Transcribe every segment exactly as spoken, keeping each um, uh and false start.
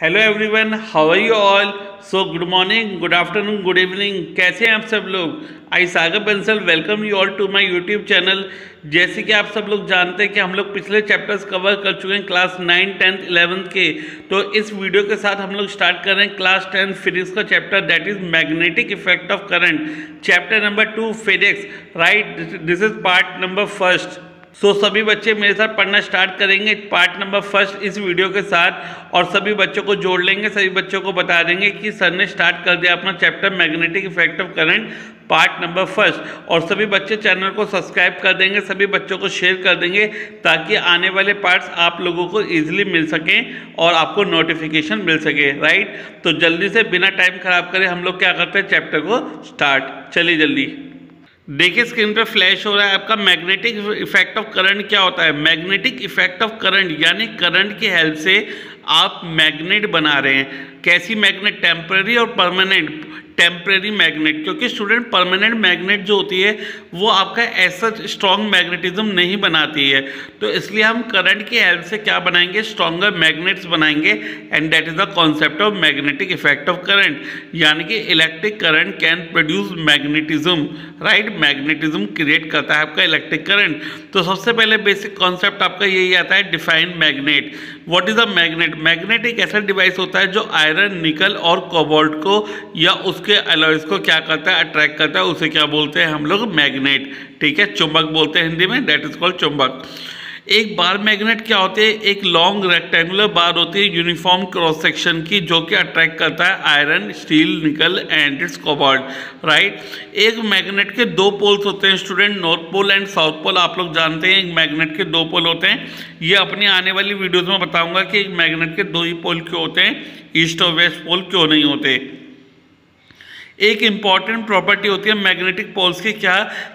Hello everyone, how are you all. So good morning, good afternoon, good evening. कैसे हैं आप सब लोग। I Sagar Bansal welcome you all to my YouTube channel. जैसे कि आप सब लोग जानते हैं कि हम लोग पिछले चैप्टर्स कवर कर चुके हैं क्लास नाइन टेंथ इलेवंथ के, तो इस वीडियो के साथ हम लोग स्टार्ट कर रहे हैं क्लास टेंथ फिजिक्स का chapter, that is magnetic effect of current, chapter number two physics. Right, this is part number first. So so, सभी बच्चे मेरे साथ पढ़ना स्टार्ट करेंगे पार्ट नंबर फर्स्ट इस वीडियो के साथ, और सभी बच्चों को जोड़ लेंगे, सभी बच्चों को बता देंगे कि सर ने स्टार्ट कर दिया अपना chapter magnetic effect of current part number first. और सभी बच्चे चैनल को सब्सक्राइब कर देंगे, सभी बच्चों को शेयर कर देंगे ताकि आने वाले पार्ट्स आप लोगों को ईजिली मिल सकें और आपको नोटिफिकेशन मिल सके। राइट, तो जल्दी से बिना टाइम खराब करें हम लोग क्या करते हैं, चैप्टर को स्टार्ट। चलिए जल्दी देखिए, स्क्रीन पर फ्लैश हो रहा है आपका मैग्नेटिक इफेक्ट ऑफ करंट क्या होता है। मैग्नेटिक इफेक्ट ऑफ करंट यानी करंट की हेल्प से आप मैग्नेट बना रहे हैं। कैसी मैग्नेट, टेम्पररी और परमानेंट। टेम्पररी मैग्नेट, क्योंकि स्टूडेंट परमानेंट मैग्नेट जो होती है वो आपका ऐसा स्ट्रॉन्ग मैग्नेटिज्म नहीं बनाती है, तो इसलिए हम करंट की हेल्प से क्या बनाएंगे, स्ट्रॉन्गर मैग्नेट्स बनाएंगे। And that is the concept of magnetic effect of current, यानी कि electric current can produce magnetism. Right, magnetism create करता है आपका इलेक्ट्रिक करंट। तो सबसे पहले बेसिक कॉन्सेप्ट आपका यही आता है, define magnet. What is a magnet. Magnet एक ऐसा डिवाइस होता है जो आयरन, निकल और कोबाल्ट को या उसके अलॉयज को क्या करता है, अट्रैक्ट करता है। उसे क्या बोलते हैं हम लोग, मैग्नेट। ठीक है, चुंबक बोलते हैं हिंदी में, दैट इज कॉल्ड चुंबक। एक बार मैग्नेट क्या होते हैं, एक लॉन्ग रेक्टेंगुलर बार होती है यूनिफॉर्म क्रॉस सेक्शन की, जो कि अट्रैक्ट करता है iron, steel, nickel and it's cobalt. Right, एक मैग्नेट के दो पोल्स होते हैं student, north pole and south pole. आप लोग जानते हैं एक मैग्नेट के दो पोल होते हैं। ये अपनी आने वाली वीडियोज़ में बताऊँगा कि एक मैग्नेट के दो ही पोल क्यों होते हैं, ईस्ट और वेस्ट पोल क्यों नहीं होते। एक इम्पॉर्टेंट प्रॉपर्टी होती है मैग्नेटिक पोल्स की क्या,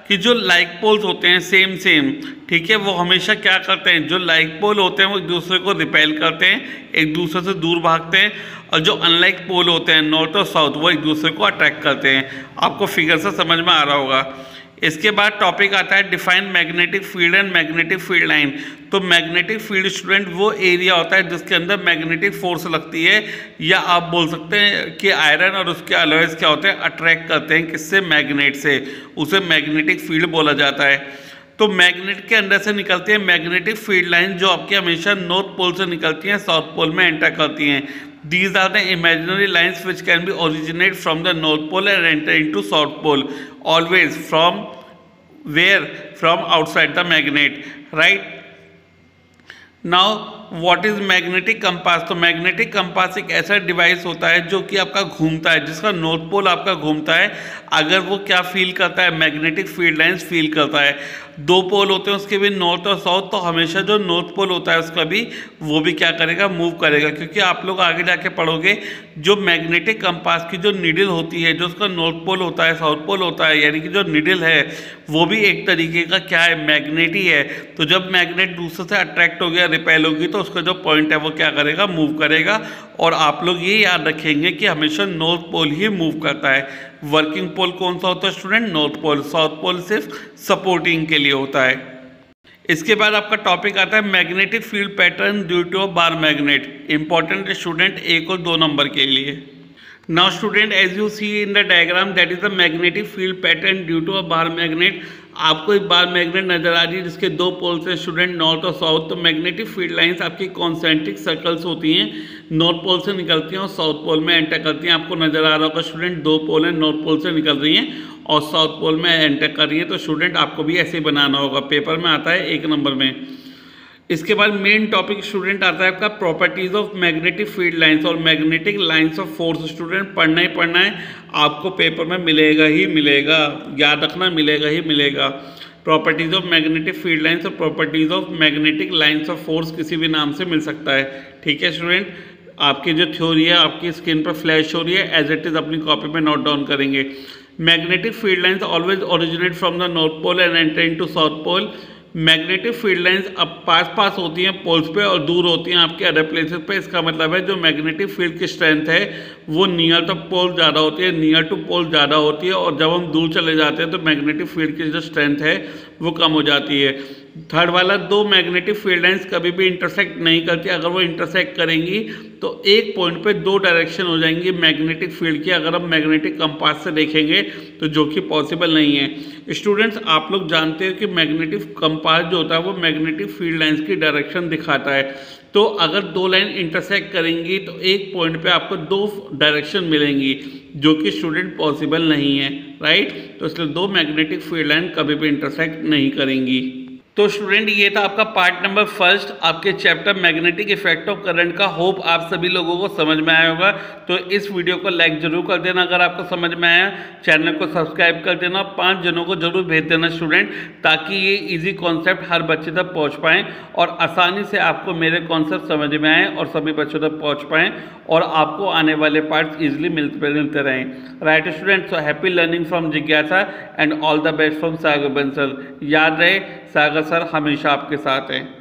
कि जो लाइक पोल्स होते हैं सेम सेम, ठीक है, वो हमेशा क्या करते हैं, जो लाइक पोल होते हैं वो एक दूसरे को रिपेल करते हैं, एक दूसरे से दूर भागते हैं, और जो अनलाइक पोल होते हैं नॉर्थ और साउथ वो एक दूसरे को अट्रैक्ट करते हैं। आपको फिगर से समझ में आ रहा होगा। इसके बाद टॉपिक आता है define magnetic field and magnetic field line. तो मैग्नेटिक फील्ड स्टूडेंट वो एरिया होता है जिसके अंदर मैग्नेटिक फोर्स लगती है, या आप बोल सकते हैं कि आयरन और उसके अलॉयज क्या होते हैं, अट्रैक्ट करते हैं किससे, मैग्नेट से, उसे मैग्नेटिक फील्ड बोला जाता है। तो मैग्नेट के अंदर से निकलती है मैग्नेटिक फील्ड लाइन, जो आपके हमेशा नॉर्थ पोल से निकलती हैं, साउथ पोल में एंटर करती हैं। These are the imaginary lines which can be originate from the north pole and enter into south pole. Always from where? From outside the magnet, right? Now, what is magnetic compass? तो magnetic compass एक ऐसा device होता है जो कि आपका घूमता है, जिसका नॉर्थ पोल आपका घूमता है। अगर वो क्या फील करता है, मैग्नेटिक फील्ड लाइंस फील करता है। दो पोल होते हैं उसके भी, नॉर्थ और साउथ, तो हमेशा जो नॉर्थ पोल होता है उसका भी वो भी क्या करेगा, मूव करेगा। क्योंकि आप लोग आगे जाके पढ़ोगे जो मैग्नेटिक कंपास की जो निडल होती है, जो उसका नॉर्थ पोल होता है, साउथ पोल होता है, यानी कि जो निडल है वो भी एक तरीके का क्या है, मैग्नेट ही है। तो जब मैग्नेट दूसरे से अट्रैक्ट हो गया, रिपेल होगी, तो उसका जो पॉइंट है वो क्या करेगा, मूव करेगा। और आप लोग ये याद रखेंगे कि हमेशा नॉर्थ पोल ही मूव करता है। वर्किंग पोल कौन सा होता है student, north pole. South pole सिर्फ सपोर्टिंग के लिए होता है। इसके बाद आपका टॉपिक आता है magnetic field pattern due to bar magnet. Important student एक और दो नंबर के लिए। Now student, as you see in the diagram, that is the magnetic field pattern due to a bar magnet. आपको एक बार मैग्नेट नजर आ रही है जिसके दो पोल्स हैं स्टूडेंट, नॉर्थ और साउथ। तो मैग्नेटिक फील्ड लाइंस आपकी कॉन्सेंट्रिक सर्कल्स होती हैं, नॉर्थ पोल से निकलती हैं और साउथ पोल में एंटर करती हैं। आपको नजर आ रहा होगा स्टूडेंट, दो पोल हैं, नॉर्थ पोल से निकल रही हैं और साउथ पोल में एंटर कर रही है। तो स्टूडेंट आपको भी ऐसे ही बनाना होगा, पेपर में आता है एक नंबर में। इसके बाद मेन टॉपिक स्टूडेंट आता है आपका properties of magnetic field lines और magnetic lines of force. Student पढ़ना ही पढ़ना है, आपको पेपर में मिलेगा ही मिलेगा, याद रखना, मिलेगा ही मिलेगा। Properties of magnetic field lines और properties of magnetic lines of force किसी भी नाम से मिल सकता है। ठीक है स्टूडेंट, आपकी जो थ्योरी है आपकी स्क्रीन पर फ्लैश हो रही है, एज इट इज़ अपनी कॉपी में नोट डाउन करेंगे। Magnetic field lines always originate from the north pole and enter into south pole. Magnetic field lines अब पास पास होती हैं पोल्स पे और दूर होती हैं आपके अदर प्लेसेस पे। इसका मतलब है जो मैग्नेटिक फील्ड की स्ट्रेंथ है वो नियर टू पोल ज़्यादा होती है, नियर टू पोल ज़्यादा होती है, और जब हम दूर चले जाते हैं तो मैग्नेटिक फील्ड की जो स्ट्रेंथ है वो कम हो जाती है। थर्ड वाला दो मैग्नेटिक फील्ड लाइंस कभी भी इंटरसेक्ट नहीं करती, अगर वो इंटरसेक्ट करेंगी तो एक पॉइंट पे दो डायरेक्शन हो जाएंगी मैग्नेटिक फील्ड की, अगर हम मैग्नेटिक कंपास से देखेंगे तो, जो कि पॉसिबल नहीं है। स्टूडेंट्स आप लोग जानते हो कि मैग्नेटिक कंपास जो होता है वो मैग्नेटिक फील्ड लाइंस की डायरेक्शन दिखाता है, तो अगर दो लाइन इंटरसेक्ट करेंगी तो एक पॉइंट पे आपको दो डायरेक्शन मिलेंगी, जो कि स्टूडेंट पॉसिबल नहीं है, राइट। तो इसलिए दो मैग्नेटिक फील्ड लाइन कभी भी इंटरसेक्ट नहीं करेंगी। तो स्टूडेंट ये था आपका पार्ट नंबर फर्स्ट आपके chapter magnetic effect of current का। होप आप सभी लोगों को समझ में आया होगा, तो इस वीडियो को लाइक जरूर कर देना अगर आपको समझ में आया, चैनल को सब्सक्राइब कर देना, पांच जनों को जरूर भेज देना स्टूडेंट, ताकि ये इजी कॉन्सेप्ट हर बच्चे तक पहुंच पाएँ और आसानी से आपको मेरे कॉन्सेप्ट समझ में आएँ और सभी बच्चों तक पहुँच पाएँ और आपको आने वाले पार्ट्स ईजिली मिलते मिलते रहें, right student. So happy learning from जिज्ञासा and all the best from Sagar Bansal. याद रहे सागर सर हमेशा आपके साथ हैं।